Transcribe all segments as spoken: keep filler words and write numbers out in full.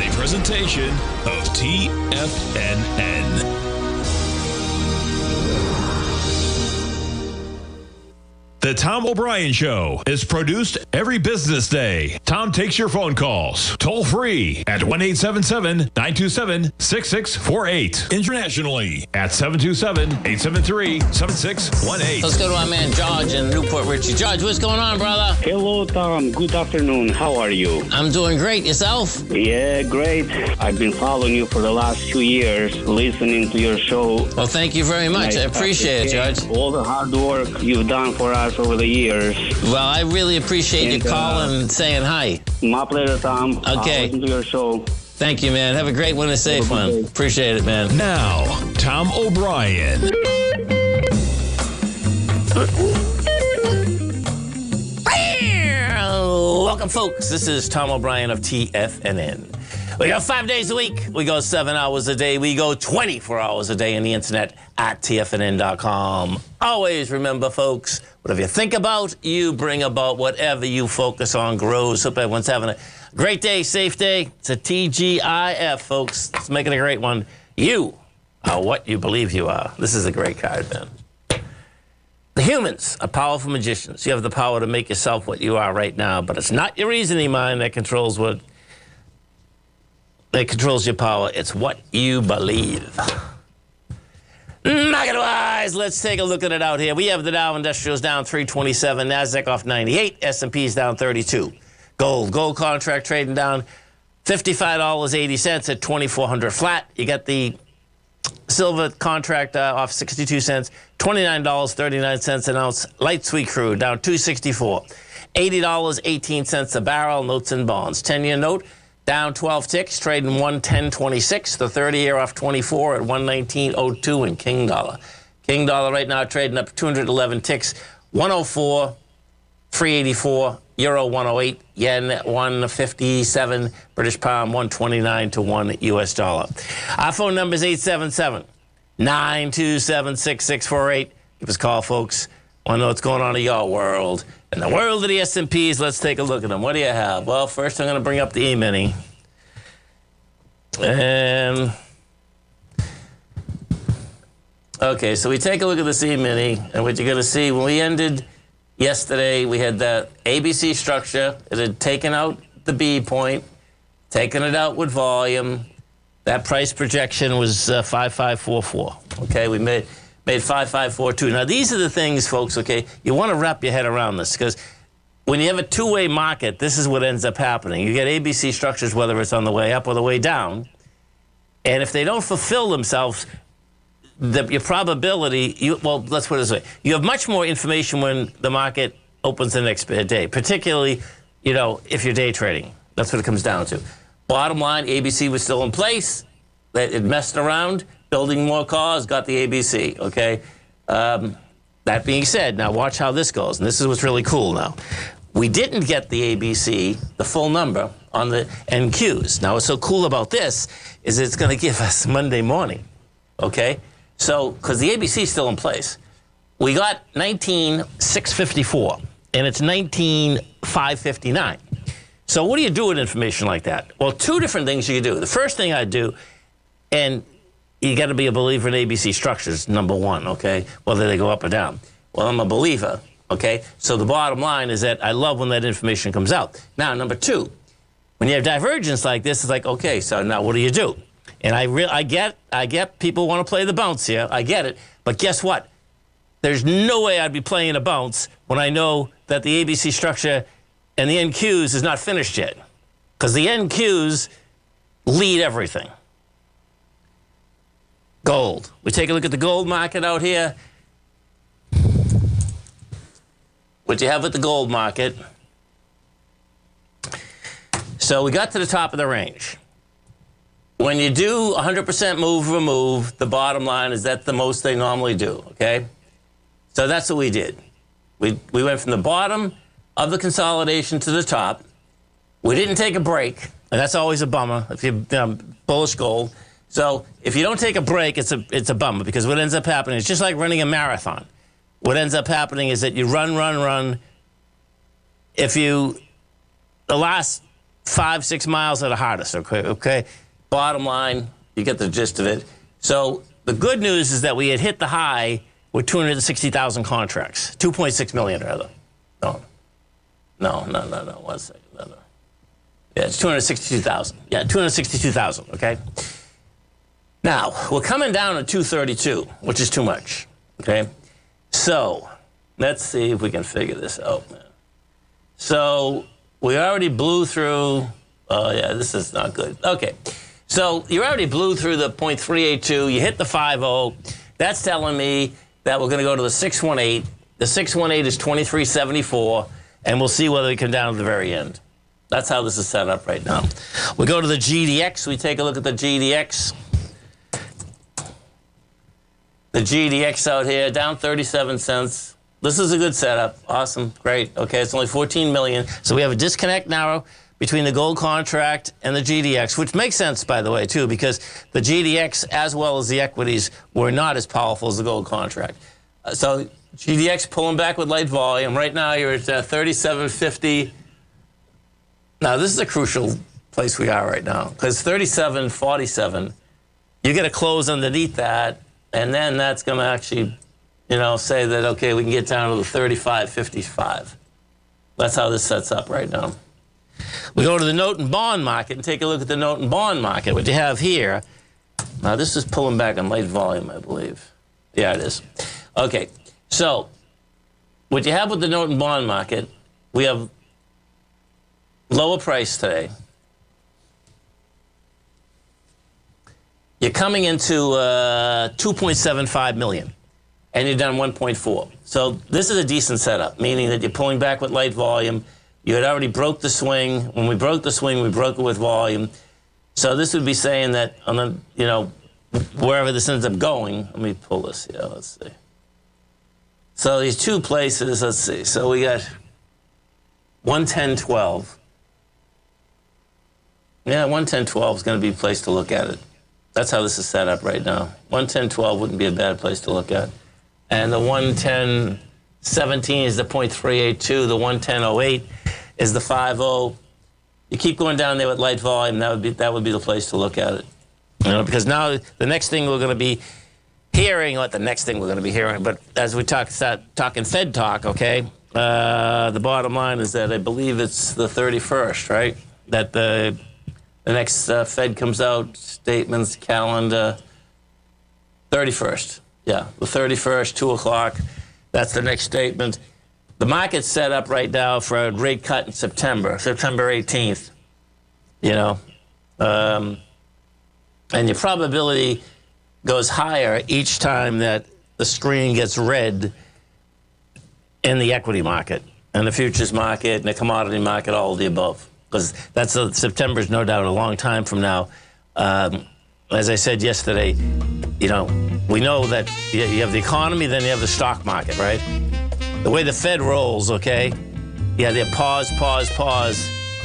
is a presentation of T F N N. The Tom O'Brien Show is produced every business day. Tom takes your phone calls, toll free at one eight seven seven, nine two seven, six six four eight. Internationally at seven two seven, eight seven three, seven six one eight. Let's go to our man George in Newport Richie. George, what's going on, brother? Hello, Tom. Good afternoon. How are you? I'm doing great. Yourself? Yeah, great. I've been following you for the last two years, listening to your show. Well, thank you very much. I, I appreciate it, George. All the hard work you've done for us over the years. Well, I really appreciate and, you calling uh, and saying hi. My pleasure, Tom. Okay. I'll listen to your show. Thank you, man. Have a great one and a safe one. Day. Appreciate it, man. Now, Tom O'Brien. Welcome, folks. This is Tom O'Brien of T F N N. We go five days a week. We go seven hours a day. We go twenty-four hours a day on the internet at T F N N dot com. Always remember, folks, whatever you think about, you bring about. Whatever you focus on grows. Hope everyone's having a great day, safe day. It's a T G I F, folks. Let's make it a great one. You are what you believe you are. This is a great card, man. The humans are powerful magicians. You have the power to make yourself what you are right now, but it's not your reasoning mind that controls what that controls your power. It's what you believe. Market-wise, let's take a look at it out here. We have the Dow Industrials down three twenty-seven, NASDAQ off ninety-eight, S and P's down thirty-two. Gold, gold contract trading down fifty-five dollars and eighty cents at twenty-four hundred flat. You got the silver contract uh, off sixty-two cents, twenty-nine dollars and thirty-nine cents an ounce. Light sweet crude down two sixty-four, eighty dollars and eighteen cents a barrel. Notes and bonds, ten-year note down twelve ticks, trading one ten twenty-six. The thirty-year off twenty-four at one nineteen oh two. And King dollar, King dollar right now trading up two eleven ticks, one oh four. three eighty-four, euro one oh eight, yen one fifty-seven, British pound one twenty-nine to one U S dollar. Our phone number is eight seven seven, nine two seven, six six four eight. Give us a call, folks. I want to know what's going on in your world. In the world of the S and Ps, let's take a look at them. What do you have? Well, first I'm going to bring up the E Mini. And okay, so we take a look at this E Mini, and what you're going to see when we ended yesterday, we had the A B C structure. It had taken out the B point, taken it out with volume. That price projection was uh, five five four four. Okay, we made made five five four two. Now these are the things, folks. Okay, you want to wrap your head around this, because when you have a two-way market, this is what ends up happening. You get A B C structures, whether it's on the way up or the way down, and if they don't fulfill themselves, The, your probability, you, well, let's put it this way. You have much more information when the market opens the next day, particularly, you know, if you're day trading. That's what it comes down to. Bottom line, A B C was still in place. It messed around, building more cars, got the A B C, okay? Um, that being said, now watch how this goes, and this is what's really cool now. We didn't get the A B C, the full number, on the N Qs. Now, what's so cool about this is it's going to give us Monday morning, okay? So, because the A B C is still in place. We got nineteen six fifty-four, and it's nineteen five fifty-nine. So what do you do with information like that? Well, two different things you can do. The first thing I do, and you got to be a believer in A B C structures, number one, okay, whether they go up or down. Well, I'm a believer, okay? So the bottom line is that I love when that information comes out. Now, number two, when you have divergence like this, it's like, okay, so now what do you do? And I, re I get I get people want to play the bounce here. I get it. But guess what? There's no way I'd be playing a bounce when I know that the A B C structure and the N Qs is not finished yet. Because the N Qs lead everything. Gold. We take a look at the gold market out here. What you have with the gold market. So we got to the top of the range. When you do one hundred percent move, remove, the bottom line is that's the most they normally do, okay? So that's what we did. We, we went from the bottom of the consolidation to the top. We didn't take a break, and that's always a bummer if you're um, bullish gold. So if you don't take a break, it's a, it's a bummer, because what ends up happening is just like running a marathon. What ends up happening is that you run, run, run. If you, the last five, six miles at the hardest, okay? Okay. Bottom line, you get the gist of it. So the good news is that we had hit the high with two hundred sixty thousand contracts, two point six million rather. No, no, no, no, no, one second, no, no. Yeah, it's two hundred sixty-two thousand. Yeah, two hundred sixty-two thousand, okay? Now, we're coming down to two thirty-two, which is too much, okay? So let's see if we can figure this out, man. So we already blew through, oh yeah, this is not good. Okay, so you already blew through the point three eight two, you hit the five oh, that's telling me that we're gonna go to the six one eight. The six one eight is twenty-three seventy-four, and we'll see whether we come down to the very end. That's how this is set up right now. We go to the G D X, we take a look at the G D X. The G D X out here, down thirty-seven cents. This is a good setup, awesome, great. Okay, it's only fourteen million. So we have a disconnect now between the gold contract and the G D X, which makes sense, by the way, too, because the G D X, as well as the equities, were not as powerful as the gold contract. Uh, so G D X pulling back with light volume. Right now you're at uh, thirty-seven fifty. Now this is a crucial place we are right now, because thirty-seven forty-seven, you get a close underneath that, and then that's gonna actually, you know, say that, okay, we can get down to the thirty-five fifty-five. That's how this sets up right now. We go to the note and bond market and take a look at the note and bond market. What you have here, now this is pulling back on light volume, I believe. Yeah, it is. Okay, so what you have with the note and bond market, we have lower price today. You're coming into uh, two point seven five million. And you've done one point four. So this is a decent setup, meaning that you're pulling back with light volume. You had already broke the swing. When we broke the swing, we broke it with volume. So this would be saying that on the, you know, wherever this ends up going, let me pull this here, let's see. So these two places, let's see. So we got one ten twelve. Yeah, one ten twelve is gonna be a place to look at it. That's how this is set up right now. one ten twelve wouldn't be a bad place to look at. And the one ten seventeen is the point three eight two. The one ten oh eight is the fifty. You keep going down there with light volume. That would be that would be the place to look at it. You know, because now the next thing we're going to be hearing, not the next thing we're going to be hearing, but as we talk start talking Fed talk, okay. Uh, the bottom line is that I believe it's the thirty-first, right? That the the next uh, Fed comes out, statements, calendar, thirty-first. Yeah, the thirty-first, two o'clock, that's the next statement. The market's set up right now for a rate cut in September, September eighteenth, you know. Um, and your probability goes higher each time that the screen gets red in the equity market, and the futures market, and the commodity market, all of the above. Because that's a, September's no doubt a long time from now. Um, As I said yesterday, you know, we know that you have the economy, then you have the stock market, right? The way the Fed rolls, okay? Yeah, they pause, pause, pause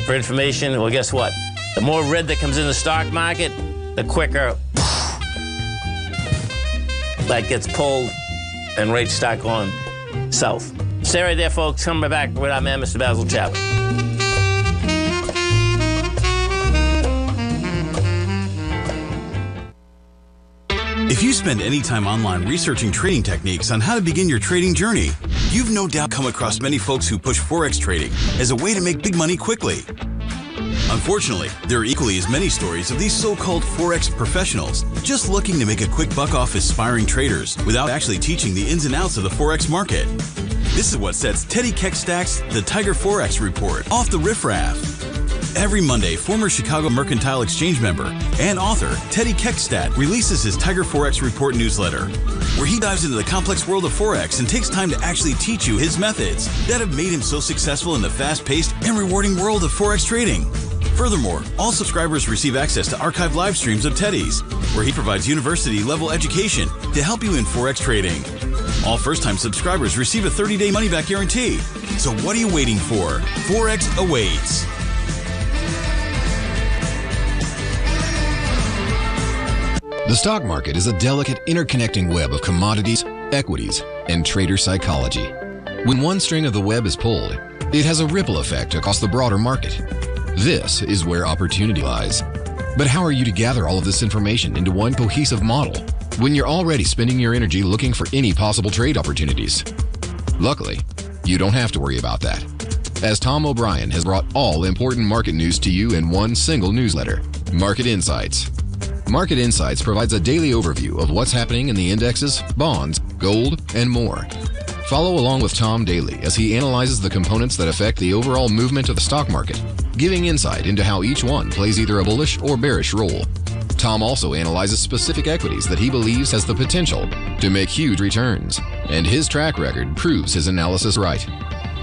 for information. Well, guess what? The more red that comes in the stock market, the quicker that gets pulled and rates start going south. Stay right there, folks. Coming back with our man, Mister Basil Chapman. If you spend any time online researching trading techniques on how to begin your trading journey, you've no doubt come across many folks who push Forex trading as a way to make big money quickly. Unfortunately, there are equally as many stories of these so-called Forex professionals just looking to make a quick buck off aspiring traders without actually teaching the ins and outs of the Forex market. This is what sets Teddy Kecskes' The Tiger Forex Report off the riffraff. Every Monday, former Chicago Mercantile Exchange member and author Teddy Kekstad releases his Tiger Forex Report newsletter, where he dives into the complex world of Forex and takes time to actually teach you his methods that have made him so successful in the fast-paced and rewarding world of Forex trading. Furthermore, all subscribers receive access to archived live streams of Teddy's, where he provides university-level education to help you in Forex trading. All first-time subscribers receive a thirty-day money-back guarantee. So what are you waiting for? Forex awaits. The stock market is a delicate, interconnecting web of commodities, equities, and trader psychology. When one string of the web is pulled, it has a ripple effect across the broader market. This is where opportunity lies. But how are you to gather all of this information into one cohesive model when you're already spending your energy looking for any possible trade opportunities? Luckily, you don't have to worry about that, as Tom O'Brien has brought all important market news to you in one single newsletter, Market Insights. Market Insights provides a daily overview of what's happening in the indexes, bonds, gold, and more. Follow along with Tom daily as he analyzes the components that affect the overall movement of the stock market, giving insight into how each one plays either a bullish or bearish role. Tom also analyzes specific equities that he believes has the potential to make huge returns, and his track record proves his analysis right.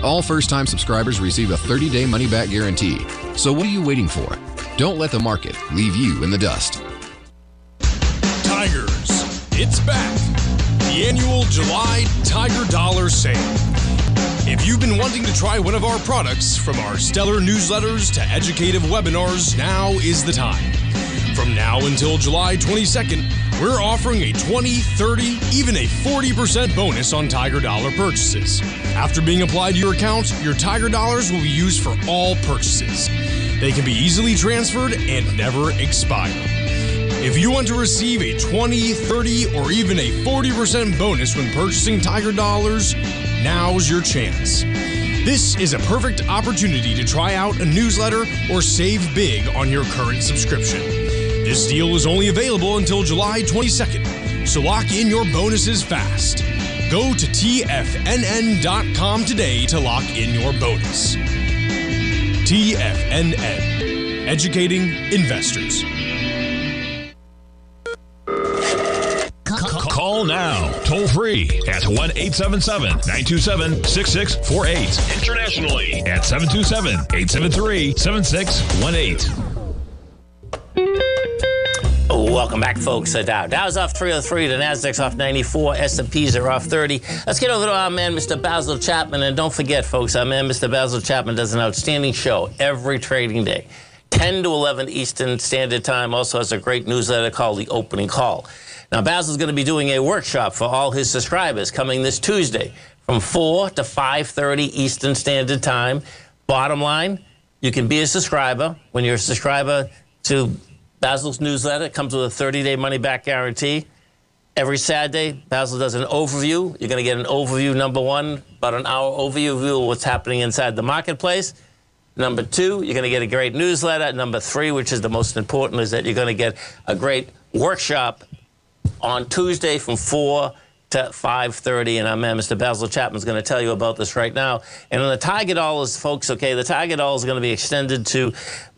All first-time subscribers receive a thirty-day money-back guarantee. So what are you waiting for? Don't let the market leave you in the dust. Tigers, it's back. The annual July Tiger Dollar Sale. If you've been wanting to try one of our products, from our stellar newsletters to educative webinars, now is the time. From now until July twenty-second, we're offering a twenty, thirty, even a forty percent bonus on Tiger Dollar purchases. After being applied to your account, your Tiger Dollars will be used for all purchases. They can be easily transferred and never expire. If you want to receive a twenty, thirty, or even a forty percent bonus when purchasing Tiger Dollars, now's your chance. This is a perfect opportunity to try out a newsletter or save big on your current subscription. This deal is only available until July twenty-second, so lock in your bonuses fast. Go to T F N N dot com today to lock in your bonus. T F N N, educating investors. Call now, toll free at one eight seven seven, nine two seven, six six four eight. Internationally at seven two seven, eight seven three, seven six one eight. Welcome back, folks. Uh, Dow. Dow's off three oh three. The Nasdaq's off ninety-four. S and Ps are off thirty. Let's get over to our man, Mister Basil Chapman. And don't forget, folks, our man, Mister Basil Chapman, does an outstanding show every trading day, ten to eleven Eastern Standard Time. Also has a great newsletter called The Opening Call. Now, Basil's going to be doing a workshop for all his subscribers coming this Tuesday from four to five thirty Eastern Standard Time. Bottom line, you can be a subscriber. When you're a subscriber to Basil's newsletter, comes with a thirty-day money-back guarantee. Every Saturday, Basil does an overview. You're going to get an overview, number one, about an hour overview of what's happening inside the marketplace. Number two, you're going to get a great newsletter. Number three, which is the most important, is that you're going to get a great workshop on Tuesday from four to five thirty. And our man, Mister Basil Chapman, is going to tell you about this right now. And on the Tiger Dollars, folks, okay, the Tiger Dollars is going to be extended to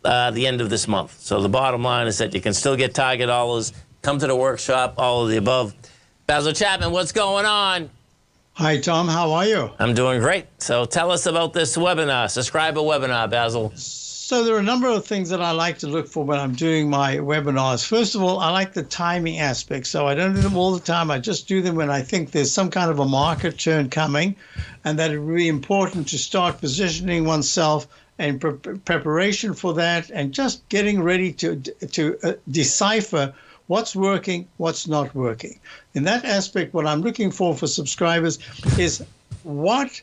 uh, the end of this month. So the bottom line is that you can still get Tiger Dollars. Come to the workshop, all of the above. Basil Chapman, what's going on? Hi, Tom. How are you? I'm doing great. So tell us about this webinar, subscriber webinar, Basil. So there are a number of things that I like to look for when I'm doing my webinars. First of all, I like the timing aspect. So I don't do them all the time. I just do them when I think there's some kind of a market turn coming, and that it would be important to start positioning oneself in pre preparation for that, and just getting ready to, to uh, decipher what's working, what's not working. In that aspect, what I'm looking for for subscribers is, what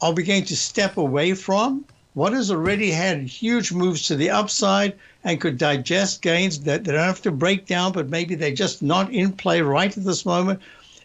are we going to step away from? What has already had huge moves to the upside and could digest gains that they don't have to break down, but maybe they're just not in play right at this moment?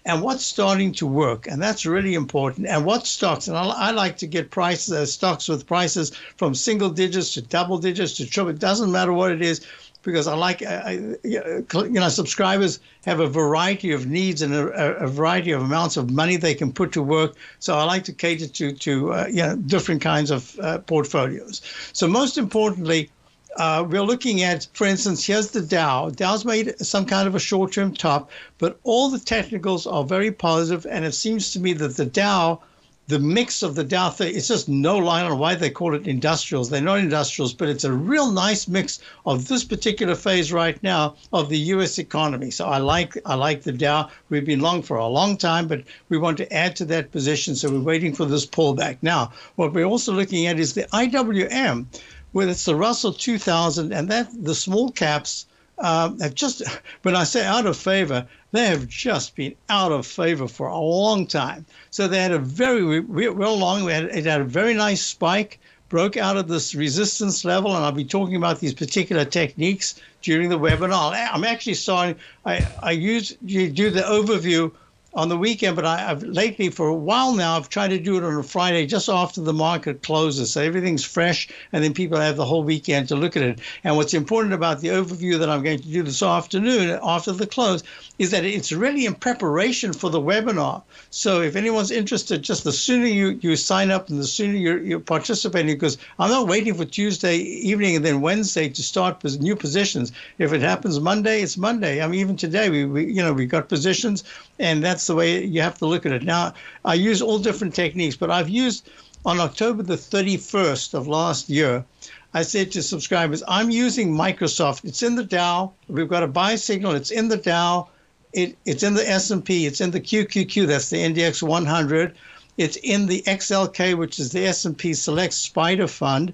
And what's starting to work? And that's really important. And what stocks? And I, I like to get prices, uh, stocks with prices from single digits to double digits to triple. It doesn't matter what it is, because I like, I, you know, subscribers have a variety of needs and a, a variety of amounts of money they can put to work. So I like to cater to, to uh, you know, different kinds of uh, portfolios. So most importantly, uh, we're looking at, for instance, here's the Dow. Dow's made some kind of a short-term top, but all the technicals are very positive, and it seems to me that the Dow, the mix of the Dow, it's just no line on why they call it industrials. They're not industrials, but it's a real nice mix of this particular phase right now of the U S economy. So I like I like the Dow. We've been long for a long time, but we want to add to that position, so we're waiting for this pullback. Now, what we're also looking at is the I W M, where it's the Russell two thousand, and that the small caps um, have just, when I say out of favor, they have just been out of favor for a long time. So they had a very, we're long, we had, it had a very nice spike, broke out of this resistance level, and I'll be talking about these particular techniques during the webinar. I'm actually starting, I, I usually do the overview on the weekend, but I, I've lately, for a while now, I've tried to do it on a Friday just after the market closes. So everything's fresh, and then people have the whole weekend to look at it. And what's important about the overview that I'm going to do this afternoon after the close is that it's really in preparation for the webinar. So if anyone's interested, just the sooner you, you sign up and the sooner you're, you're participating, because I'm not waiting for Tuesday evening and then Wednesday to start with new positions. If it happens Monday, it's Monday. I mean, even today, we, we you know, we got positions, and that's the way you have to look at it. Now, I use all different techniques, but I've used on October the thirty-first of last year, I said to subscribers, I'm using Microsoft. It's in the Dow. We've got a buy signal. It's in the Dow. It, it's in the S and P. It's in the Q Q Q. That's the N D X one hundred. It's in the X L K, which is the S and P Select Spider Fund.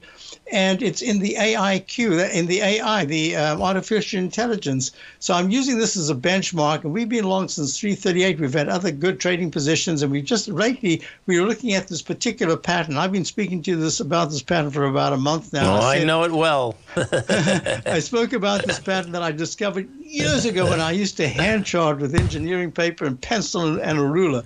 And it's in the A I Q, in the A I, the um, artificial intelligence. So I'm using this as a benchmark, and we've been long since three thirty-eight. We've had other good trading positions, and we just lately, we were looking at this particular pattern. I've been speaking to you this about this pattern for about a month now. Oh, I, said, I know it well. I spoke about this pattern that I discovered years ago when I used to hand chart with engineering paper and pencil and a ruler.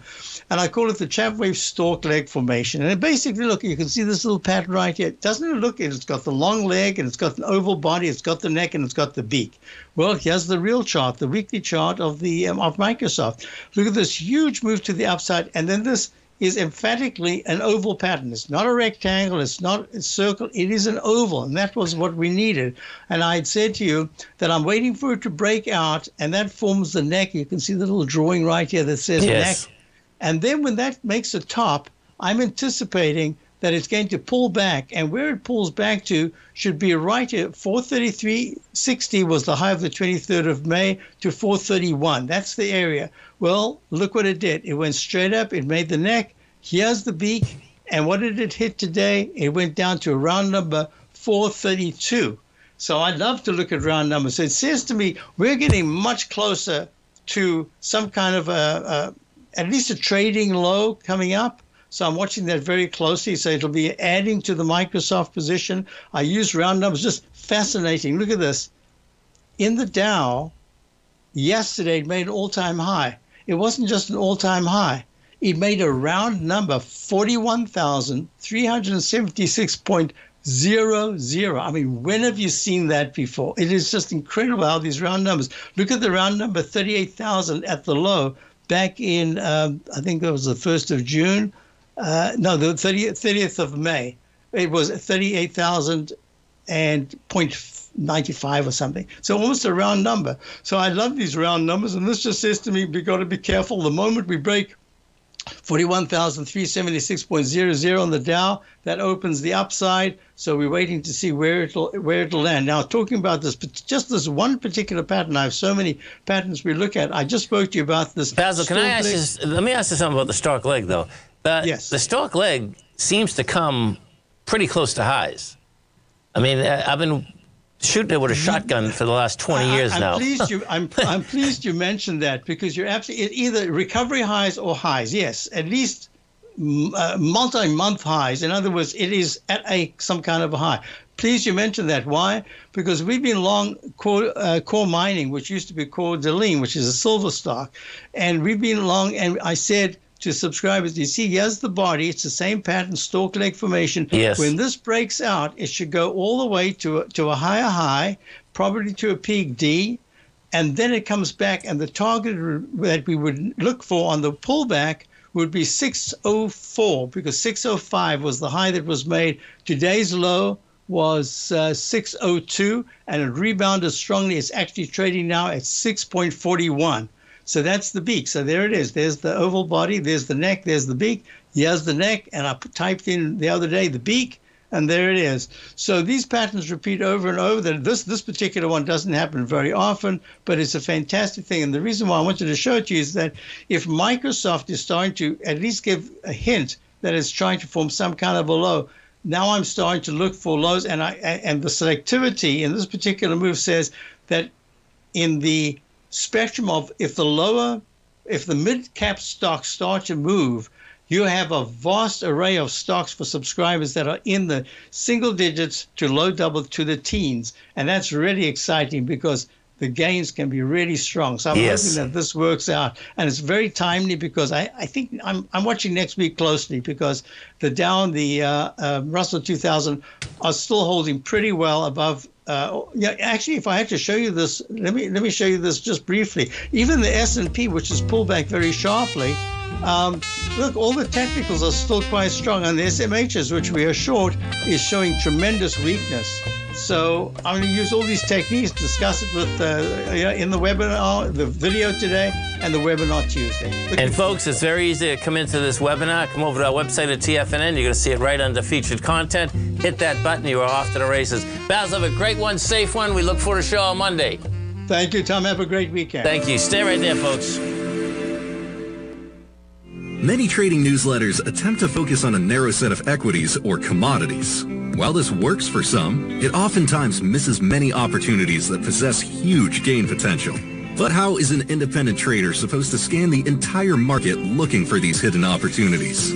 And I call it the Chapman Wave stalk leg formation. And it basically, look, you can see this little pattern right here. Doesn't it look, it's got the long leg, and it's got an oval body, it's got the neck, and it's got the beak. Well, here's the real chart, the weekly chart of, the, um, of Microsoft. Look at this huge move to the upside, and then this is emphatically an oval pattern. It's not a rectangle, it's not a circle, it is an oval, and that was what we needed. And I had said to you that I'm waiting for it to break out, and that forms the neck. You can see the little drawing right here that says yes. Neck. And then when that makes a top, I'm anticipating that it's going to pull back. And where it pulls back to should be right here. four thirty-three sixty was the high of the twenty-third of May to four thirty-one. That's the area. Well, look what it did. It went straight up. It made the neck. Here's the beak. And what did it hit today? It went down to a round number four thirty-two. So I'd love to look at round numbers. So it says to me, we're getting much closer to some kind of a... a at least a trading low coming up. So I'm watching that very closely. So it'll be adding to the Microsoft position. I use round numbers, just fascinating. Look at this. In the Dow, yesterday it made an all-time high. It wasn't just an all-time high. It made a round number, forty-one thousand three hundred seventy-six point zero zero. I mean, when have you seen that before? It is just incredible how these round numbers. Look at the round number thirty-eight thousand at the low. Back in, um, I think it was the first of June, uh, no, the thirtieth, thirtieth of May, it was thirty-eight thousand and point nine five or something. So almost a round number. So I love these round numbers, and this just says to me, we've got to be careful. The moment we break forty-one thousand three hundred seventy-six point zero zero on the Dow, that opens the upside. So we're waiting to see where it'll where it'll land. Now, talking about this, but just this one particular pattern. I have so many patterns we look at. I just spoke to you about this. Basil, can I ask you? Let me ask you something about the stalk leg, though. The, yes. The stalk leg seems to come pretty close to highs. I mean, I've been shooting it with a shotgun for the last twenty years I'm now. Pleased you, I'm, I'm pleased you mentioned that, because you're absolutely either recovery highs or highs. Yes, at least. Uh, multi-month highs. In other words, it is at a some kind of a high. Please, you mentioned that. Why? Because we've been long core, uh, core mining, which used to be called DeLing, which is a silver stock. And we've been long, and I said to subscribers, you see, here's the body. It's the same pattern, stalk leg formation. Yes. When this breaks out, it should go all the way to a, to a higher high, probably to a peak D, and then it comes back. And the target that we would look for on the pullback would be six oh four, because six oh five was the high that was made. Today's low was uh, six oh two, and it rebounded strongly. It's actually trading now at six point four one. So that's the beak. So there it is. There's the oval body. There's the neck. There's the beak. Here's the neck. And I typed in the other day the beak, and there it is. So these patterns repeat over and over. This, this particular one doesn't happen very often, but it's a fantastic thing. And the reason why I wanted to show it to you is that if Microsoft is starting to at least give a hint that it's trying to form some kind of a low, now I'm starting to look for lows. And, I, and the selectivity in this particular move says that in the spectrum of if the lower, if the mid-cap stocks start to move, You have a vast array of stocks for subscribers that are in the single digits to low double to the teens. And that's really exciting because the gains can be really strong. So I'm yes. hoping that this works out. And it's very timely because I, I think I'm, I'm watching next week closely because the Dow and the uh, uh, Russell two thousand are still holding pretty well above. Uh, yeah, actually, if I had to show you this, let me let me show you this just briefly. Even the S and P, which has pulled back very sharply, um, look, all the technicals are still quite strong, and the S M Hs, which we are short, is showing tremendous weakness. So I'm going to use all these techniques, discuss it with uh, you know, in the webinar, the video today, and the webinar Tuesday. Look and folks, it's very easy to come into this webinar. Come over to our website at T F N N. You're going to see it right under featured content. Hit that button. You are off to the races. Basil, have a great one, safe one. We look forward to show on Monday. Thank you, Tom. Have a great weekend. Thank you. Stay right there, folks. Many trading newsletters attempt to focus on a narrow set of equities or commodities. While this works for some, it oftentimes misses many opportunities that possess huge gain potential. But how is an independent trader supposed to scan the entire market looking for these hidden opportunities?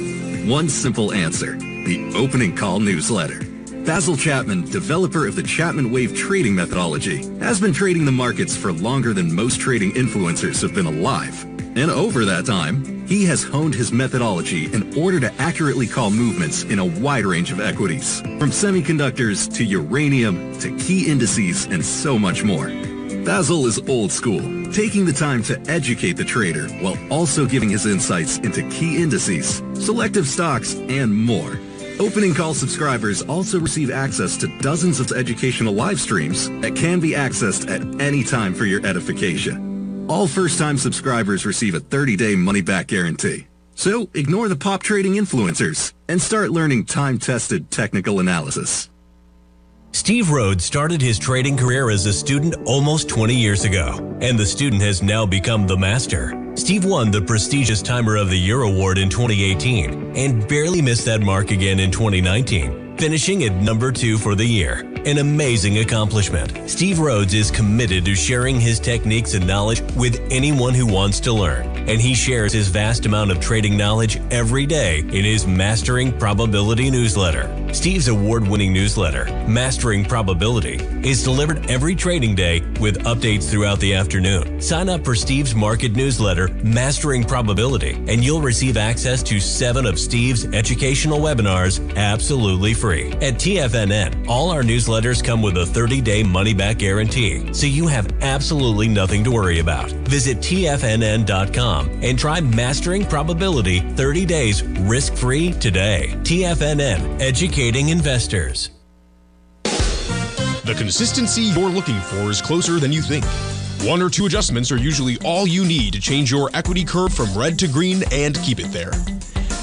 One simple answer, the Opening Call newsletter. Basil Chapman, developer of the Chapman Wave trading methodology, has been trading the markets for longer than most trading influencers have been alive. And over that time, he has honed his methodology in order to accurately call movements in a wide range of equities, from semiconductors to uranium to key indices and so much more. Basil is old school, taking the time to educate the trader while also giving his insights into key indices, selective stocks, and more. Opening Call subscribers also receive access to dozens of educational live streams that can be accessed at any time for your edification. All first-time subscribers receive a thirty day money-back guarantee. So ignore the pop trading influencers and start learning time-tested technical analysis. Steve Rhodes started his trading career as a student almost twenty years ago, and the student has now become the master. Steve won the prestigious Timer of the Year award in twenty eighteen and barely missed that mark again in twenty nineteen, finishing at number two for the year. An amazing accomplishment. Steve Rhodes is committed to sharing his techniques and knowledge with anyone who wants to learn, and he shares his vast amount of trading knowledge every day in his Mastering Probability newsletter. Steve's award-winning newsletter, Mastering Probability, is delivered every trading day with updates throughout the afternoon. Sign up for Steve's market newsletter, Mastering Probability, and you'll receive access to seven of Steve's educational webinars absolutely free. At T F N N, all our newsletters Letters come with a thirty day money-back guarantee, so you have absolutely nothing to worry about. Visit T F N N dot com and try Mastering Probability thirty days risk-free today. T F N N, educating investors. The consistency you're looking for is closer than you think. One or two adjustments are usually all you need to change your equity curve from red to green and keep it there.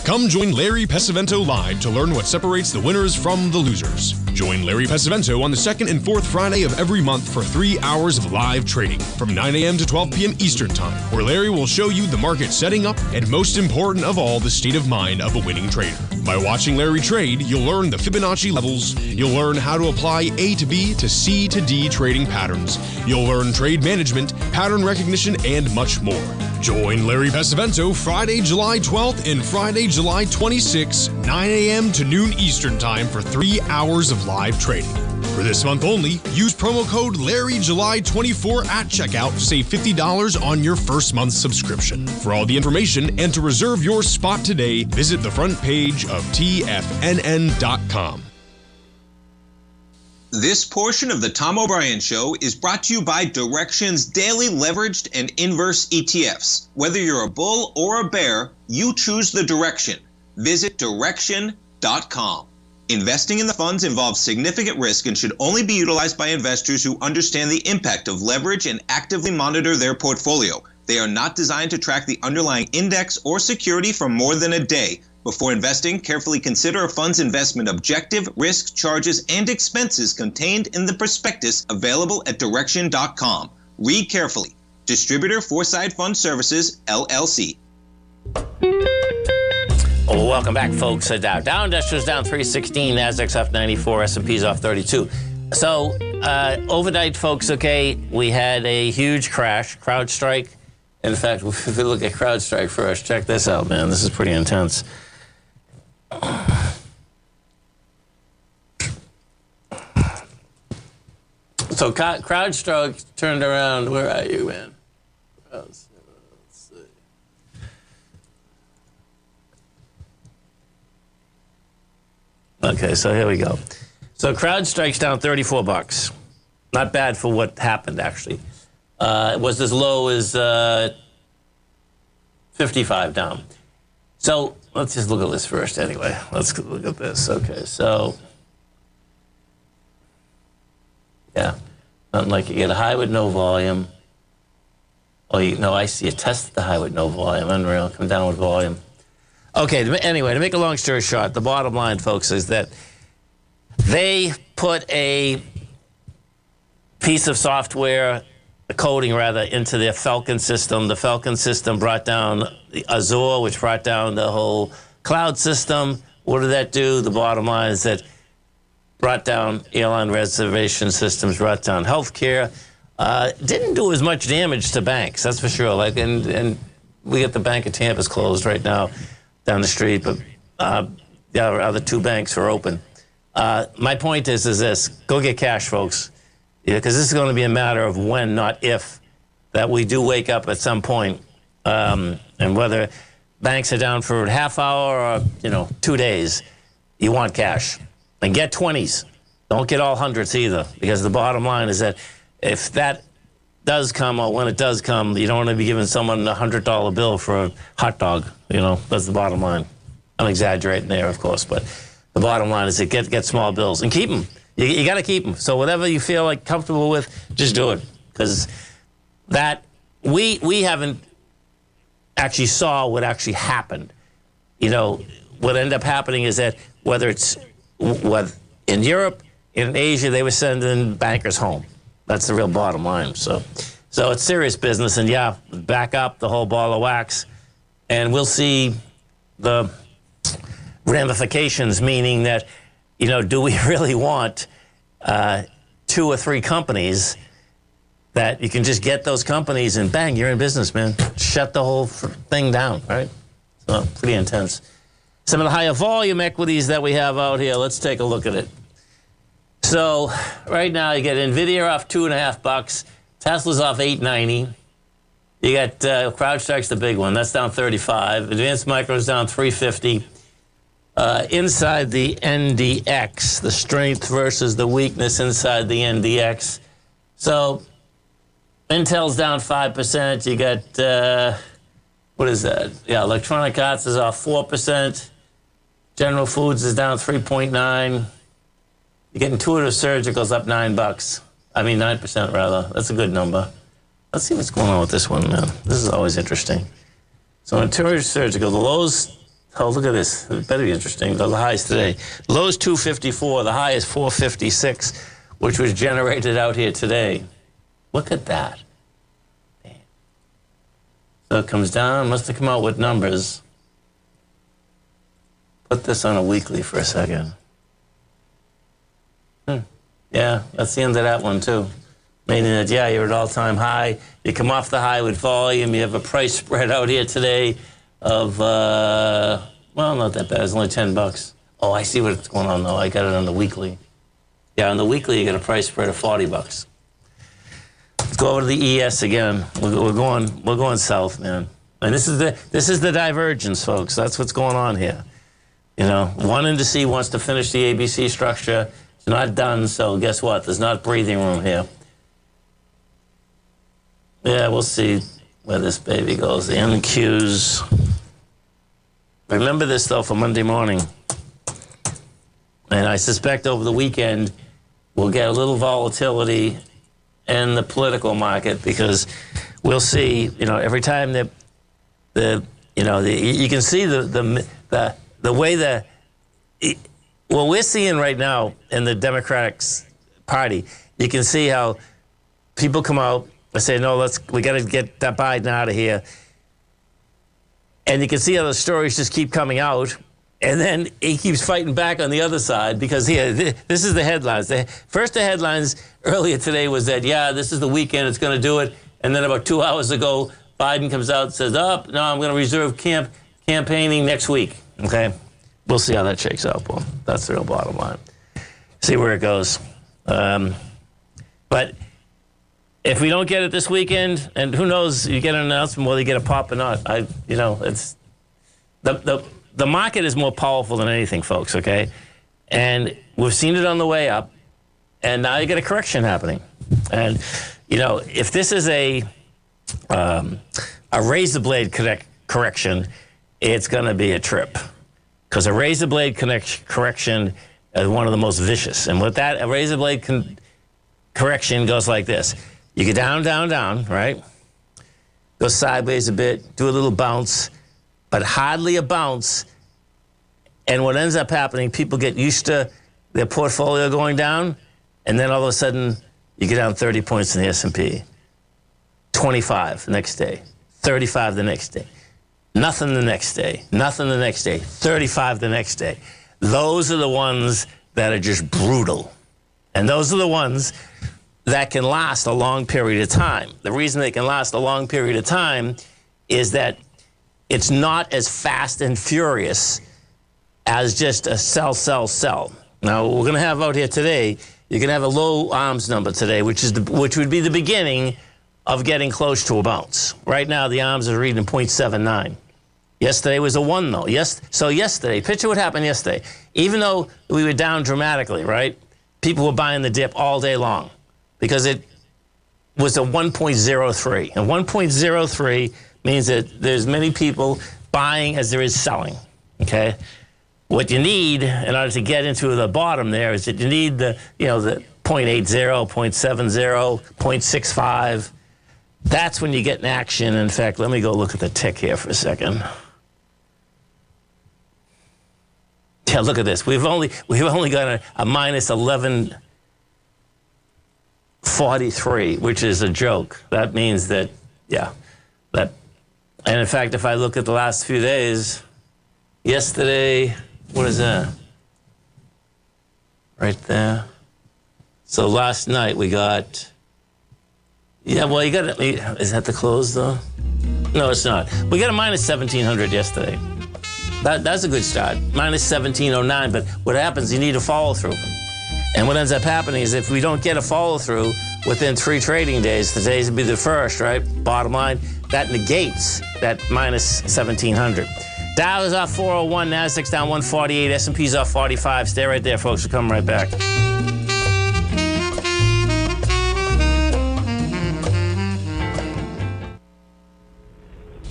Come join Larry Pesavento live to learn what separates the winners from the losers. Join Larry Pesavento on the second and fourth Friday of every month for three hours of live trading from nine A M to twelve P M Eastern Time, where Larry will show you the market setting up and, most important of all, the state of mind of a winning trader. By watching Larry trade, you'll learn the Fibonacci levels, you'll learn how to apply A to B to C to D trading patterns, you'll learn trade management, pattern recognition, and much more. Join Larry Pesavento Friday, July twelfth and Friday, July twenty-sixth, nine A M to noon Eastern Time for three hours of live trading. For this month only, use promo code Larry July twenty-four at checkout to save fifty dollars on your first month's subscription. For all the information and to reserve your spot today, visit the front page of T F N N dot com. This portion of the Tom O'Brien Show is brought to you by Direction's daily leveraged and inverse E T Fs. Whether you're a bull or a bear, you choose the direction. Visit Direction dot com. Investing in the funds involves significant risk and should only be utilized by investors who understand the impact of leverage and actively monitor their portfolio. They are not designed to track the underlying index or security for more than a day. Before investing, carefully consider a fund's investment objective, risk, charges, and expenses contained in the prospectus available at Direction dot com. Read carefully. Distributor Foreside Fund Services, L L C. Well, welcome back, folks. Dow Dow Industrials down three sixteen, Nasdaq's up ninety-four, S and P's off thirty-two. So, uh, overnight, folks, okay, we had a huge crash. CrowdStrike In fact, if we look at CrowdStrike first, check this out, man. This is pretty intense. So CrowdStrike turned around. Where are you, man? Let's see. Okay, so here we go. So CrowdStrike's down thirty-four bucks. Not bad for what happened, actually. Uh, it was as low as uh, fifty-five down. So let's just look at this first anyway. Let's look at this. Okay, so yeah, not like you get a high with no volume. Oh, you know, I see a test at the high with no volume. Unreal, come down with volume. Okay, anyway, to make a long story short, the bottom line, folks, is that they put a piece of software, the coding rather, into their Falcon system. The Falcon system brought down the Azure, which brought down the whole cloud system. What did that do? The bottom line is that brought down airline reservation systems, brought down healthcare. Uh, didn't do as much damage to banks, that's for sure. Like, and and we got the Bank of Tampa's closed right now down the street, but uh, the other two banks are open. Uh, my point is, is this: go get cash, folks. Because yeah, this is going to be a matter of when, not if, that we do wake up at some point, um, and whether banks are down for a half hour or, you know, two days, you want cash. And get twenties. Don't get all hundreds either, because the bottom line is that if that does come, or when it does come, you don't want to be giving someone a one hundred dollar bill for a hot dog. You know, that's the bottom line. I'm exaggerating there, of course, but the bottom line is that get, get small bills and keep them. You, you got to keep them. So whatever you feel like comfortable with, just do it. Because that we we haven't actually saw what actually happened. You know, what ended up happening is that whether it's whether in Europe, in Asia, they were sending bankers home. That's the real bottom line. So, so it's serious business. And yeah, back up the whole ball of wax, and we'll see the ramifications. Meaning that, you know, do we really want uh, two or three companies that you can just get those companies and bang, you're in business, man. Shut the whole thing down, right? So pretty intense. Some of the higher volume equities that we have out here, let's take a look at it. So right now you get NVIDIA off two and a half bucks. Tesla's off eight ninety. You got uh, CrowdStrike's the big one. That's down thirty-five. Advanced Micro's down three fifty. Uh, inside the N D X, the strength versus the weakness inside the N D X. So Intel's down five percent. You got, uh, what is that? Yeah, Electronic Arts is off four percent. General Foods is down three point nine. You get Intuitive Surgicals up nine bucks. I mean, nine percent rather. That's a good number. Let's see what's going on with this one, man. This is always interesting. So Intuitive Surgical, the lows... Oh, look at this. It better be interesting. The highs today. Lows two fifty-four. The high is four fifty-six, which was generated out here today. Look at that. Man. So it comes down. Must have come out with numbers. Put this on a weekly for a second. Hmm. Yeah, that's the end of that one, too. Meaning that, yeah, you're at all-time high. You come off the high with volume. You have a price spread out here today of, uh, well, not that bad. It's only ten bucks. Oh, I see what's going on, though. I got it on the weekly. Yeah, on the weekly, you get a price spread of forty bucks. Let's go over to the E S again. We're, we're going, we're going south, man. And this is the, this is the divergence, folks. That's what's going on here. You know, one indice wants to finish the A B C structure. It's not done, so guess what? There's not breathing room here. Yeah, we'll see where this baby goes. The N Qs. Remember this, though, for Monday morning. And I suspect over the weekend we'll get a little volatility in the political market, because we'll see, you know, every time that the, you know, the, you can see the, the, the, the way the, what we're seeing right now in the Democratic Party, you can see how people come out and say, no, let's, we got to get that Biden out of here. And you can see how the stories just keep coming out. And then he keeps fighting back on the other side, because here, th this is the headlines. The, first, the headlines earlier today was that, yeah, this is the weekend, it's going to do it. And then about two hours ago, Biden comes out and says, oh, no, I'm going to reserve camp campaigning next week. Okay, we'll see how that shakes out. Well, that's the real bottom line. See where it goes. Um, but if we don't get it this weekend, and who knows, you get an announcement whether you get a pop or not. I, you know, it's the the the market is more powerful than anything, folks. Okay, and we've seen it on the way up, and now you get a correction happening. And you know, if this is a um, a razor blade connect correction, it's going to be a trip, because a razor blade connect correction is one of the most vicious. And with that, a razor blade con correction goes like this. You get down, down, down, right? Go sideways a bit, do a little bounce, but hardly a bounce. And what ends up happening, people get used to their portfolio going down, and then all of a sudden, you get down thirty points in the S and P, twenty-five the next day, thirty-five the next day, nothing the next day, nothing the next day, thirty-five the next day. Those are the ones that are just brutal. And those are the ones that can last a long period of time. The reason they can last a long period of time is that it's not as fast and furious as just a sell, sell, sell. Now, what we're going to have out here today, you're going to have a low arms number today, which is the, which would be the beginning of getting close to a bounce. Right now, the arms are reading zero point seven nine. Yesterday was a one, though. Yes, so yesterday, picture what happened yesterday. Even though we were down dramatically, right, people were buying the dip all day long, because it was a one point zero three. And one point zero three means that there's many people buying as there is selling, okay? What you need in order to get into the bottom there is that you need the, you know, the zero point eight zero, zero point seven zero, zero point six five. That's when you get in action. In fact, let me go look at the tick here for a second. Yeah, look at this. We've only, we've only got a, a minus eleven. forty-three, which is a joke. That means that, yeah, that, and in fact, if I look at the last few days, yesterday, what is that? Right there. So last night we got, yeah, well, you got, is that the close though? No, it's not. We got a minus seventeen hundred yesterday. That, that's a good start, minus seventeen oh nine, but what happens, you need a follow through. And what ends up happening is if we don't get a follow-through within three trading days, today's would be the first, right? Bottom line, that negates that minus seventeen hundred. Dow is off four oh one, Nasdaq's down one forty-eight, S and P's off forty-five. Stay right there, folks. We'll come right back.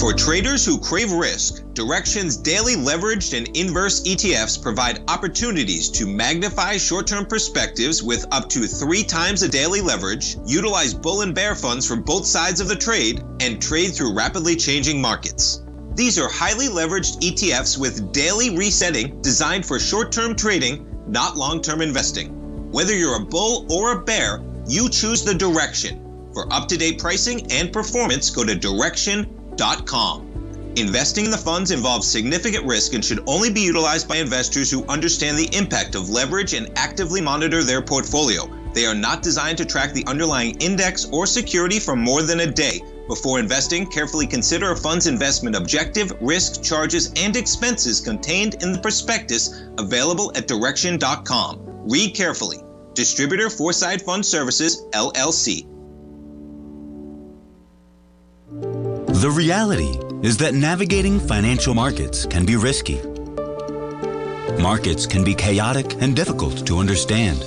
For traders who crave risk, Direction's daily leveraged and inverse E T Fs provide opportunities to magnify short-term perspectives with up to three times a daily leverage, utilize bull and bear funds from both sides of the trade, and trade through rapidly changing markets. These are highly leveraged E T Fs with daily resetting designed for short-term trading, not long-term investing. Whether you're a bull or a bear, you choose the Direction. For up-to-date pricing and performance, go to Direction dot com. Investing in the funds involves significant risk and should only be utilized by investors who understand the impact of leverage and actively monitor their portfolio. They are not designed to track the underlying index or security for more than a day. Before investing, carefully consider a fund's investment objective, risk, charges, and expenses contained in the prospectus available at Direction dot com. Read carefully. Distributor Foreside Fund Services, L L C. The reality is that navigating financial markets can be risky. Markets can be chaotic and difficult to understand.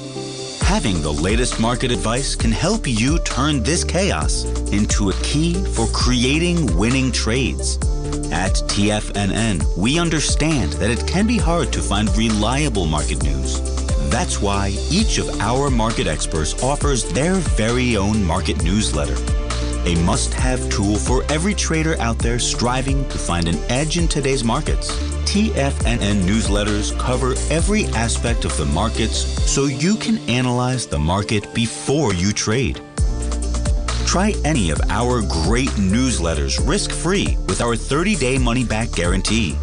Having the latest market advice can help you turn this chaos into a key for creating winning trades. At T F N N, we understand that it can be hard to find reliable market news. That's why each of our market experts offers their very own market newsletter. a must-have tool for every trader out there striving to find an edge in today's markets. T F N N newsletters cover every aspect of the markets so you can analyze the market before you trade. Try any of our great newsletters risk-free with our thirty day money-back guarantee.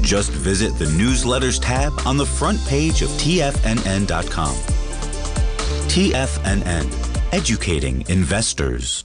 Just visit the Newsletters tab on the front page of T F N N dot com. T F N N, educating investors.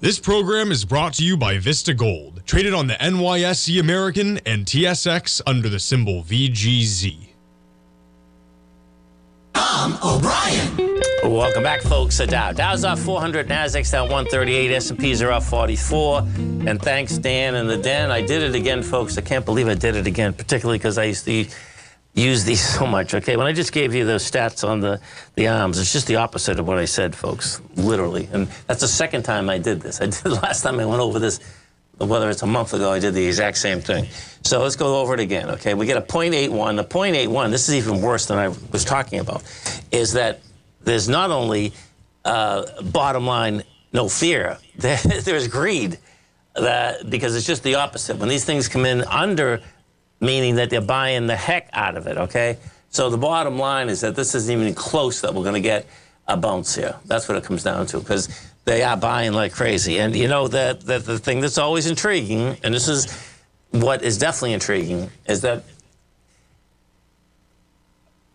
This program is brought to you by Vista Gold, traded on the N Y S E American and T S X under the symbol V G Z. Tom O'Brien. Welcome back, folks. The Dow. Dow's up four hundred, Nasdaq's down one thirty-eight, S and P's are up forty-four. And thanks, Dan and the Den. I did it again, folks. I can't believe I did it again, particularly because I used to use these so much. Okay, when I just gave you those stats on the, the arms, it's just the opposite of what I said, folks, literally. And that's the second time I did this. I did last time I went over this, whether it's a month ago, I did the exact same thing. So let's go over it again, okay? We get a zero point eight one. The zero point eight one, this is even worse than I was talking about, is that there's not only uh, bottom line, no fear, there, there's greed, that, because it's just the opposite. When these things come in under, meaning that they're buying the heck out of it, okay? So the bottom line is that this isn't even close that we're going to get a bounce here. That's what it comes down to, because they are buying like crazy. And you know that the, the thing that's always intriguing, and this is what is definitely intriguing, is that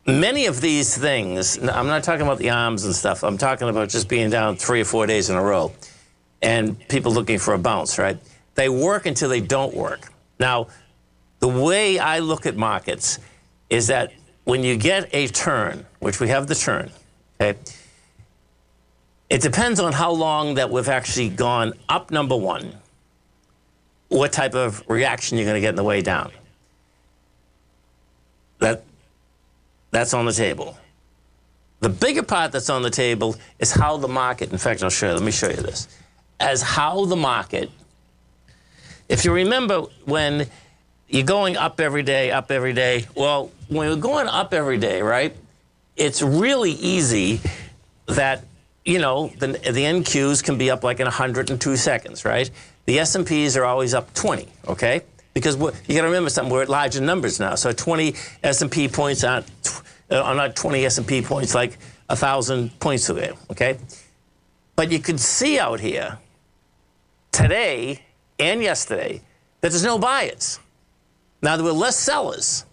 many of these things, I'm not talking about the arms and stuff, I'm talking about just being down three or four days in a row and people looking for a bounce, right? They work until they don't work. Now, the way I look at markets is that when you get a turn, which we have the turn, okay, it depends on how long that we've actually gone up, number one, what type of reaction you're going to get in the way down. That, that's on the table. The bigger part that's on the table is how the market, in fact, I'll show you, let me show you this, as how the market, if you remember when you're going up every day, up every day. Well, when you're going up every day, right, it's really easy that, you know, the, the N Qs can be up like in one hundred two seconds, right? The S and Ps are always up twenty, okay? Because we're, you got to remember something, we're at larger numbers now. So twenty S and P points aren't, are not twenty S and P points like one thousand points away, okay? But you can see out here today and yesterday that there's no bias. Now, there were less sellers,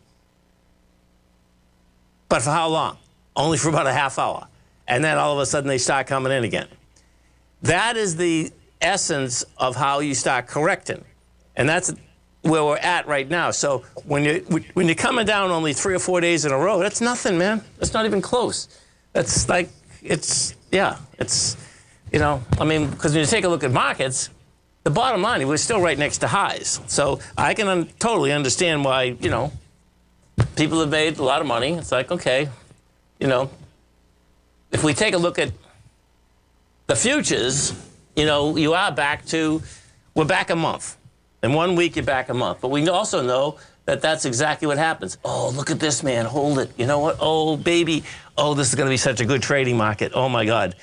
but for how long? Only for about a half hour. And then all of a sudden, they start coming in again. That is the essence of how you start correcting. And that's where we're at right now. So when you're, when you're coming down only three or four days in a row, that's nothing, man. That's not even close. That's like, it's, yeah, it's, you know, I mean, because when you take a look at markets, the bottom line, we're still right next to highs. So I can un totally understand why, you know, people have made a lot of money. It's like, okay, you know, if we take a look at the futures, you know, you are back to, we're back a month. In one week, you're back a month. But we also know that that's exactly what happens. Oh, look at this, man. Hold it. You know what? Oh, baby. Oh, this is going to be such a good trading market. Oh, my God.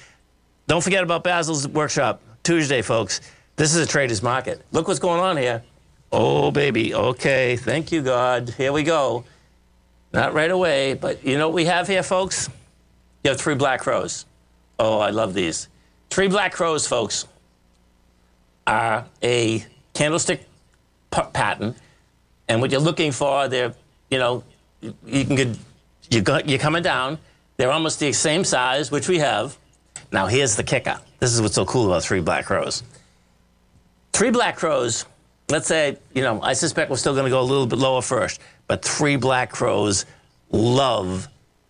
Don't forget about Basil's workshop Tuesday, folks. This is a trader's market. Look what's going on here. Oh, baby. Okay. Thank you, God. Here we go. Not right away, but you know what we have here, folks? You have three black crows. Oh, I love these. Three black crows, folks, are a candlestick pattern. And what you're looking for, they're, you know, you can get, you're coming down. They're almost the same size, which we have. Now, here's the kicker. This is what's so cool about three black crows. Three black crows, let's say, you know, I suspect we're still going to go a little bit lower first, but three black crows love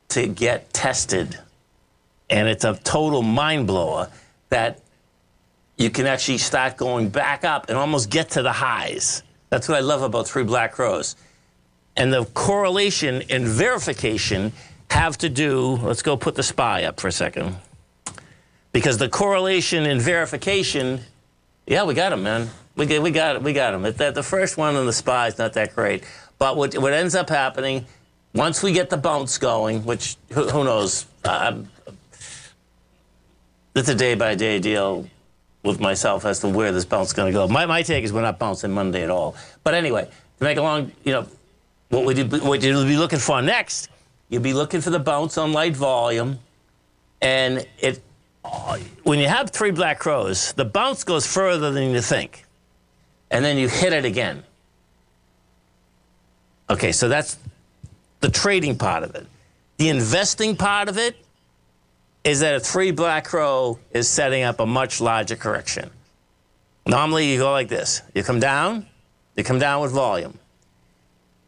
to get tested and it's a total mind blower that you can actually start going back up and almost get to the highs. That's what I love about Three Black Crows. And the correlation and verification have to do, let's go put the S P Y up for a second. Because the correlation and verification, yeah, we got them, man. We got, we got it, we got them. The, the first one on the S P Y is not that great. But what, what ends up happening, once we get the bounce going, which who, who knows, uh, it's a day-by-day deal with myself as to where this bounce is going to go. My, my take is we're not bouncing Monday at all. But anyway, to make a long, you know, what would you be, what you'll be looking for next, you'll be looking for the bounce on light volume. And it, when you have three black crows, the bounce goes further than you think. And then you hit it again. Okay, so that's the trading part of it. The investing part of it is that a three black crow is setting up a much larger correction. Normally you go like this. You come down, you come down with volume.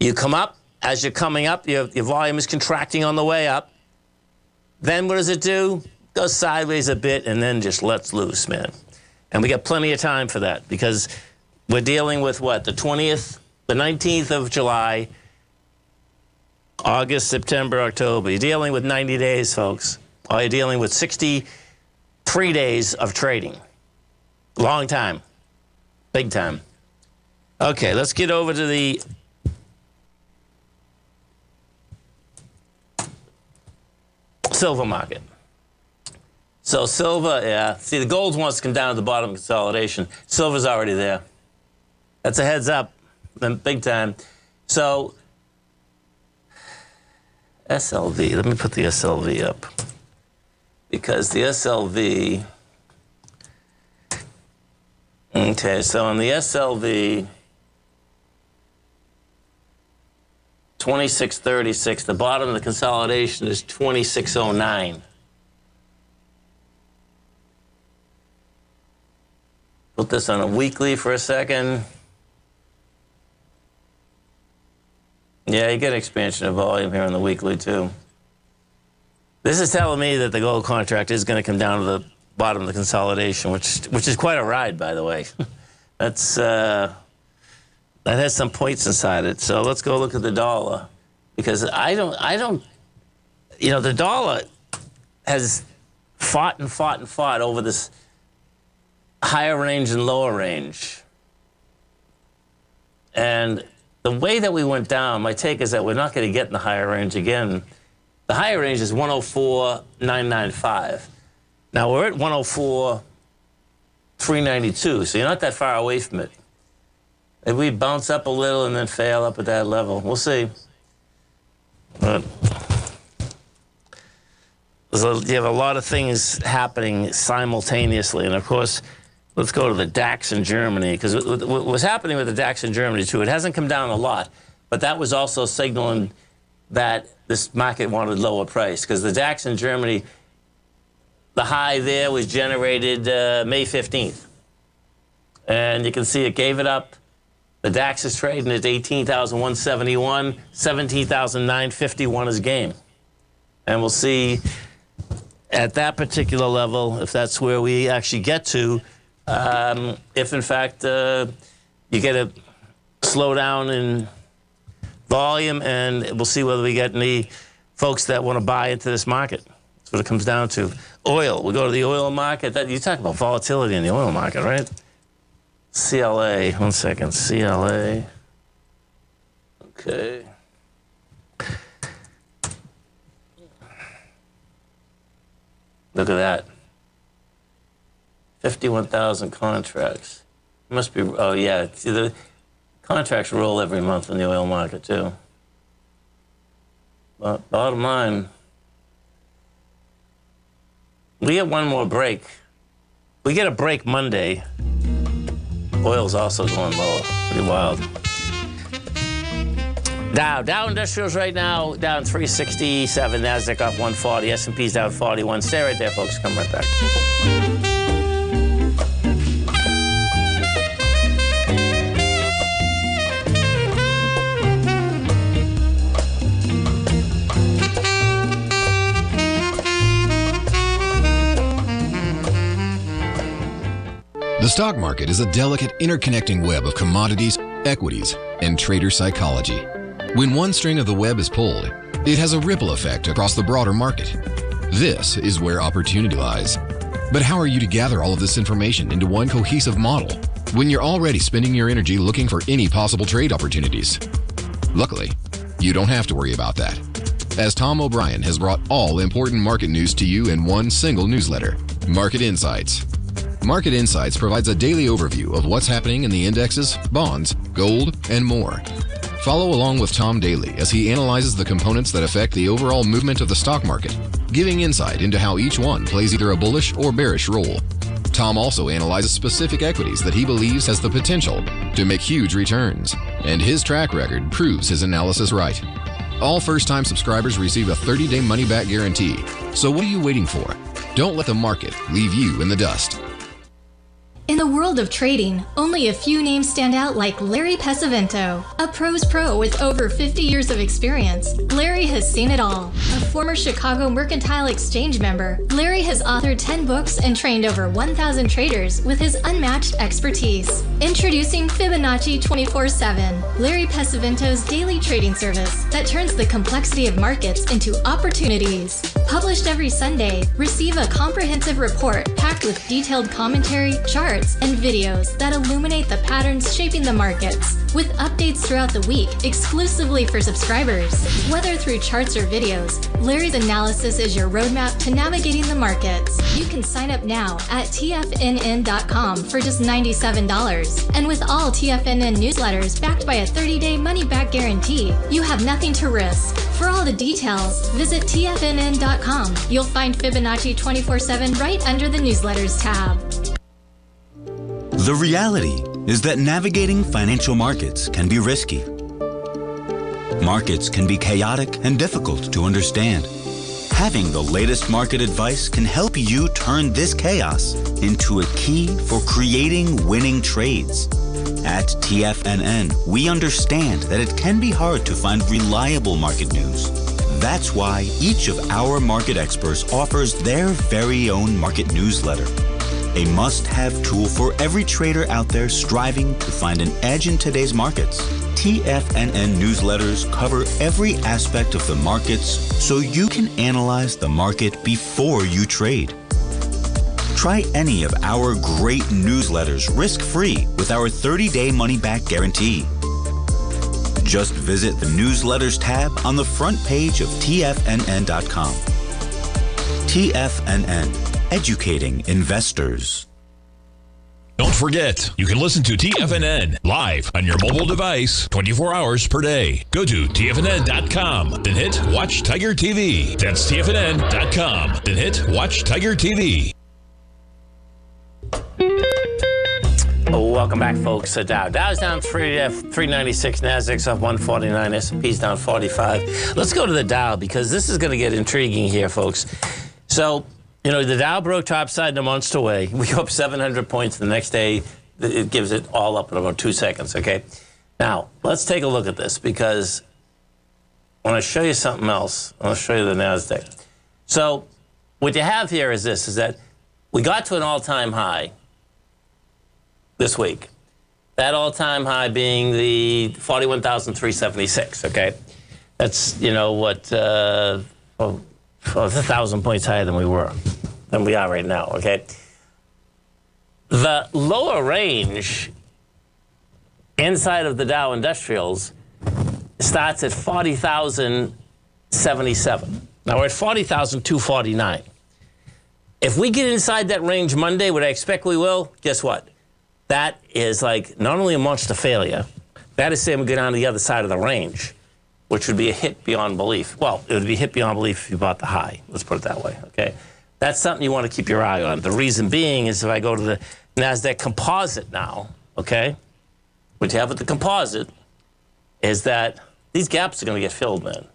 You come up, as you're coming up, your, your volume is contracting on the way up. Then what does it do? Goes sideways a bit and then just lets loose, man. And we got plenty of time for that because we're dealing with what, the twentieth, the nineteenth of July, August, September, October. You're dealing with ninety days, folks. Or you're dealing with sixty-three days of trading. Long time. Big time. Okay, let's get over to the silver market. So silver, yeah. See, the gold wants to come down to the bottom of consolidation. Silver's already there. That's a heads up. Big time. So, S L V. Let me put the S L V up. Because the S L V... Okay, so on the S L V... twenty-six thirty-six, the bottom of the consolidation is twenty-six oh nine. Put this on a weekly for a second. Yeah, you get expansion of volume here on the weekly too. This is telling me that the gold contract is going to come down to the bottom of the consolidation, which which is quite a ride, by the way. That's uh, that has some points inside it. So let's go look at the dollar, because I don't I don't you know the dollar has fought and fought and fought over this higher range and lower range. And the way that we went down, my take is that we're not going to get in the higher range again. The higher range is one oh four nine ninety-five. Now we're at one oh four three ninety-two, so you're not that far away from it. If we bounce up a little and then fail up at that level, we'll see. But so you have a lot of things happening simultaneously. And, of course, let's go to the DAX in Germany, because what was happening with the DAX in Germany, too, it hasn't come down a lot, but that was also signaling that this market wanted lower price, because the DAX in Germany, the high there was generated uh, May fifteenth. And you can see it gave it up. The DAX is trading at eighteen thousand one seventy-one, seventeen thousand nine fifty-one is game. And we'll see at that particular level, if that's where we actually get to, um, if in fact uh, you get a slowdown in volume, and we'll see whether we get any folks that want to buy into this market. That's what it comes down to. Oil, we'll go to the oil market. That, you talk about volatility in the oil market, right? C L A, one second, C L A. Okay. Look at that. fifty-one thousand contracts. It must be, oh yeah, see the contracts roll every month in the oil market too. But bottom line, we get one more break. We get a break Monday. Oil's also going lower, pretty wild. Dow, Dow Industrials right now down three sixty-seven, NASDAQ up one forty, S and P's down forty-one. Stay right there, folks. Come right back. stock market is a delicate interconnecting web of commodities, equities, and trader psychology. When one string of the web is pulled, it has a ripple effect across the broader market. This is where opportunity lies. But how are you to gather all of this information into one cohesive model when you're already spending your energy looking for any possible trade opportunities? Luckily, you don't have to worry about that, as Tom O'Brien has brought all important market news to you in one single newsletter, Market Insights. Market Insights provides a daily overview of what's happening in the indexes, bonds, gold, and more. Follow along with Tom daily as he analyzes the components that affect the overall movement of the stock market, giving insight into how each one plays either a bullish or bearish role. Tom also analyzes specific equities that he believes has the potential to make huge returns, and his track record proves his analysis right. All first-time subscribers receive a thirty-day money-back guarantee. So what are you waiting for? Don't let the market leave you in the dust. In the world of trading, only a few names stand out like Larry Pesavento. A pro's pro with over fifty years of experience, Larry has seen it all. A former Chicago Mercantile Exchange member, Larry has authored ten books and trained over one thousand traders with his unmatched expertise. Introducing Fibonacci twenty-four seven, Larry Pesavento's daily trading service that turns the complexity of markets into opportunities. Published every Sunday, receive a comprehensive report packed with detailed commentary, charts, and videos that illuminate the patterns shaping the markets, with updates throughout the week exclusively for subscribers. Whether through charts or videos, Larry's analysis is your roadmap to navigating the markets. You can sign up now at T F N N dot com for just ninety-seven dollars. And with all T F N N newsletters backed by a thirty-day money-back guarantee, you have nothing to risk. For all the details, visit T F N N dot com. You'll find Fibonacci twenty-four seven right under the newsletters tab. The reality is that navigating financial markets can be risky. Markets can be chaotic and difficult to understand. Having the latest market advice can help you turn this chaos into a key for creating winning trades. At T F N N, we understand that it can be hard to find reliable market news. That's why each of our market experts offers their very own market newsletter. A must-have tool for every trader out there striving to find an edge in today's markets. T F N N newsletters cover every aspect of the markets so you can analyze the market before you trade. Try any of our great newsletters risk-free with our thirty-day money-back guarantee. Just visit the newsletters tab on the front page of T F N N dot com. T F N N. Educating investors. Don't forget, you can listen to T F N N live on your mobile device twenty-four hours per day. Go to T F N N dot com, then hit Watch Tiger T V. That's T F N N dot com, then hit Watch Tiger T V. Welcome back, folks. The Dow. Dow's down three ninety-six, Nasdaq's up one forty-nine, S and P's down forty-five. Let's go to the Dow because this is going to get intriguing here, folks. So, you know, the Dow broke topside in a monster way. We go up seven hundred points the next day. It gives it all up in about two seconds, okay? Now, let's take a look at this because I want to show you something else. I'll show you the NASDAQ. So what you have here is this, is that we got to an all-time high this week. That all-time high being the forty-one thousand three hundred seventy-six, okay? That's, you know, what, uh, oh, well, it's a thousand points higher than we were, than we are right now, okay? The lower range inside of the Dow Industrials starts at forty thousand seventy-seven. Now, we're at forty thousand two hundred forty-nine. If we get inside that range Monday, what I expect we will, guess what? That is like not only a monster failure, that is saying we go down to the other side of the range, which would be a hit beyond belief. Well, it would be a hit beyond belief if you bought the high. Let's put it that way, okay? That's something you want to keep your eye on. The reason being is if I go to the NASDAQ composite now, okay, what you have with the composite is that these gaps are going to get filled, man.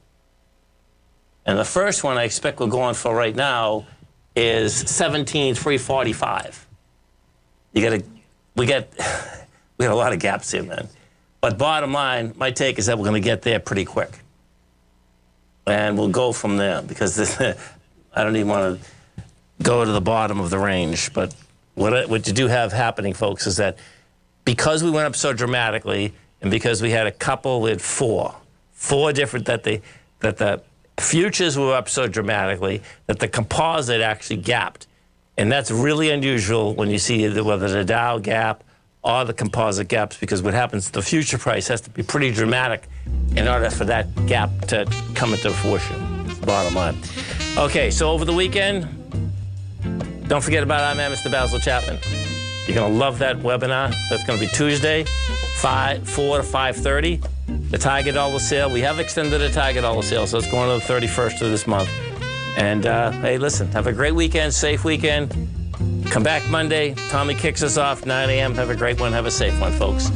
And the first one I expect we're going for right now is seventeen three forty-five. You got to, we got, we got a lot of gaps here, man. But bottom line, my take is that we're going to get there pretty quick. And we'll go from there because this, I don't even want to go to the bottom of the range, but what, what you do have happening, folks, is that because we went up so dramatically and because we had a couple with four, four different that the, that the futures were up so dramatically that the composite actually gapped. And that's really unusual when you see either whether the Dow gap or the composite gaps, because what happens, the future price has to be pretty dramatic in order for that gap to come into fruition, bottom line. Okay, so over the weekend, don't forget about our man, Mister Basil Chapman. You're going to love that webinar. That's going to be Tuesday, four to five thirty. The Tiger Dollar sale. We have extended the Tiger Dollar sale, so it's going to the thirty-first of this month. And, uh, hey, listen, have a great weekend, safe weekend. Come back Monday. Tommy kicks us off, nine A M Have a great one. Have a safe one, folks.